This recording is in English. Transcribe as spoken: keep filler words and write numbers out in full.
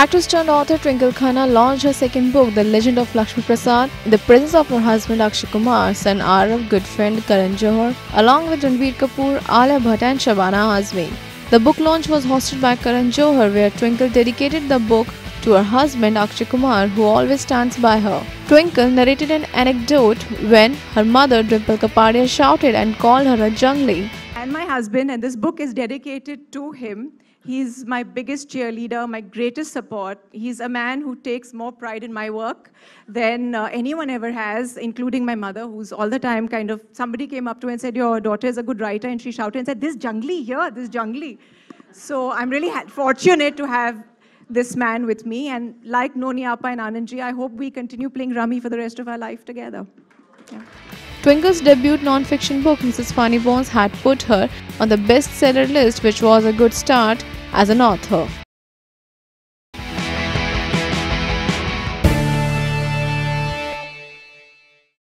Actress turned author Twinkle Khanna launched her second book, The Legend of Lakshmi Prasad, in the presence of her husband Akshay Kumar, son Arav, good friend Karan Johar, along with Ranbir Kapoor, Alia Bhatt and Shabana Azmi. The book launch was hosted by Karan Johar, where Twinkle dedicated the book to her husband Akshay Kumar, who always stands by her. Twinkle narrated an anecdote when her mother Dimple Kapadia shouted and called her a jungli. And my husband, and this book is dedicated to him. He's my biggest cheerleader, my greatest support. He's a man who takes more pride in my work than uh, anyone ever has, including my mother, who's all the time kind of, somebody came up to her and said, your daughter is a good writer, and she shouted and said, this jungli here, this jungli. So I'm really fortunate to have this man with me, and like Noni Appa and Anandji, I hope we continue playing rummy for the rest of our life together. Yeah. Twinkle's debut non-fiction book, Missus Funnybones, had put her on the bestseller list, which was a good start as an author.